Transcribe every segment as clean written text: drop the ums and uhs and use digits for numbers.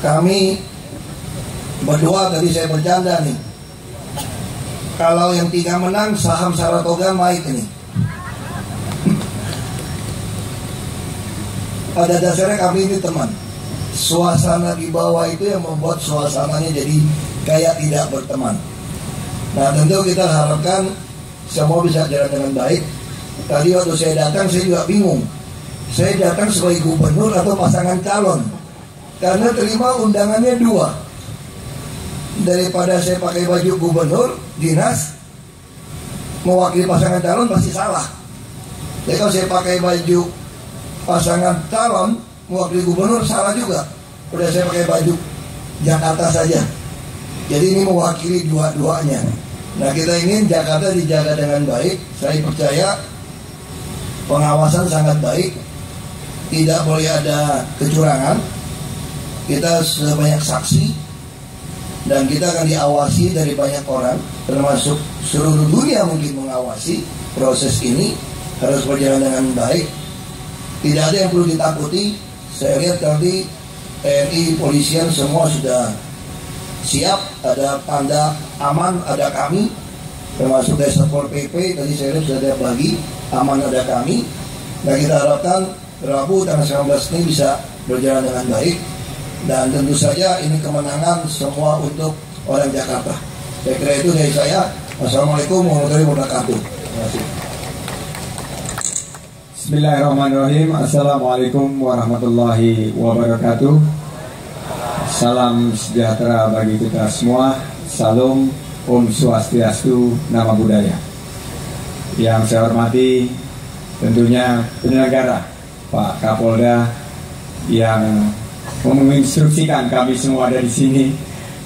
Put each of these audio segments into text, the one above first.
kami berdua tadi saya bercanda nih, kalau yang tiga menang saham Saratoga naik ini. Pada dasarnya kami ini teman. Suasana di bawah itu yang membuat suasananya jadi kayak tidak berteman. Nah tentu kita harapkan semua bisa jalan dengan baik. Tadi waktu saya datang saya juga bingung, saya datang sebagai gubernur atau pasangan calon, karena terima undangannya dua. Daripada saya pakai baju gubernur dinas mewakili pasangan calon pasti salah. Jadi kalau saya pakai baju pasangan calon mewakili gubernur salah juga. Udah saya pakai baju Jakarta saja. Jadi ini mewakili dua-duanya. Nah kita ingin Jakarta dijaga dengan baik. Saya percaya pengawasan sangat baik. Tidak boleh ada kecurangan. Kita sudah banyak saksi. Dan kita akan diawasi dari banyak orang. Termasuk seluruh dunia mungkin mengawasi. Proses ini harus berjalan dengan baik. Tidak ada yang perlu ditakuti. Saya lihat tadi TNI, polisian semua sudah siap. Ada tanda aman, ada kami. Termasuk dari Satpol PP, tadi saya lihat sudah ada pagi. Aman ada kami. Nah kita harapkan Rabu tanggal 19 ini bisa berjalan dengan baik. Dan tentu saja ini kemenangan semua untuk orang Jakarta. Saya kira itu dari saya. Wassalamualaikum warahmatullahi wabarakatuh. Terima kasih. Bismillahirrahmanirrahim. Assalamualaikum warahmatullahi wabarakatuh. Salam sejahtera bagi kita semua. Salam Om Swastiastu, Nama Budaya. Yang saya hormati tentunya penyelenggara Pak Kapolda yang menginstruksikan kami semua ada di sini.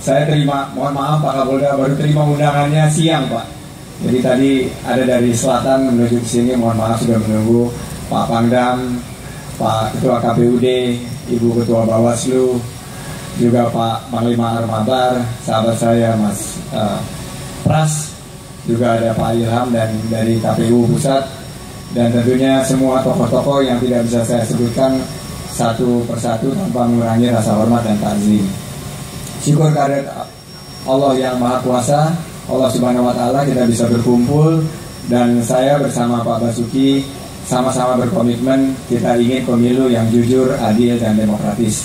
Saya terima, mohon maaf Pak Kapolda baru terima undangannya siang Pak. Jadi tadi ada dari selatan menuju ke sini, mohon maaf sudah menunggu. Pak Pangdam, Pak Ketua KPUD, Ibu Ketua Bawaslu, juga Pak Panglima Armabar, sahabat saya Mas Pras, juga ada Pak Ilham dan dari KPU Pusat, dan tentunya semua tokoh-tokoh yang tidak bisa saya sebutkan satu persatu tanpa mengurangi rasa hormat dan ta'zim. Syukur karet Allah yang Maha Kuasa, Allah Subhanahu Wa Ta'ala kita bisa berkumpul, dan saya bersama Pak Basuki sama-sama berkomitmen kita ingin pemilu yang jujur, adil, dan demokratis.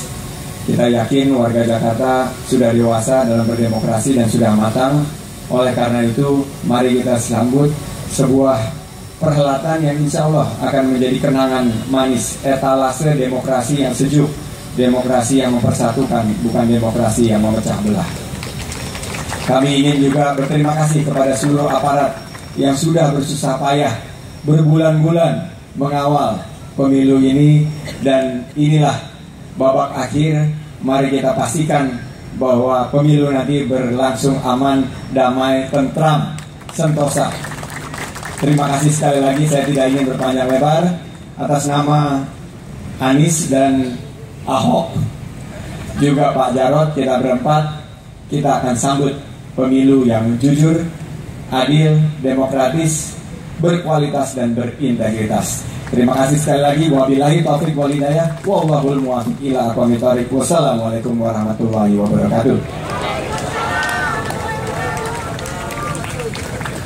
Kita yakin warga Jakarta sudah dewasa dalam berdemokrasi dan sudah matang. Oleh karena itu, mari kita sambut sebuah perhelatan yang insya Allah akan menjadi kenangan manis, etalase demokrasi yang sejuk, demokrasi yang mempersatukan, bukan demokrasi yang memecah belah. Kami ingin juga berterima kasih kepada seluruh aparat yang sudah bersusah payah berbulan-bulan mengawal pemilu ini, dan inilah babak akhir. Mari kita pastikan bahwa pemilu nanti berlangsung aman, damai, tentram, sentosa. Terima kasih sekali lagi, saya tidak ingin berpanjang lebar. Atas nama Anies dan Ahok, juga Pak Jarot, kita berempat, kita akan sambut pemilu yang jujur, adil, demokratis, berkualitas, dan berintegritas. Terima kasih sekali lagi. Wabillahi taufiq wal hidayah. Wallahul muwaffiq ila aqwamit thoriq. Wassalamualaikum warahmatullahi wabarakatuh.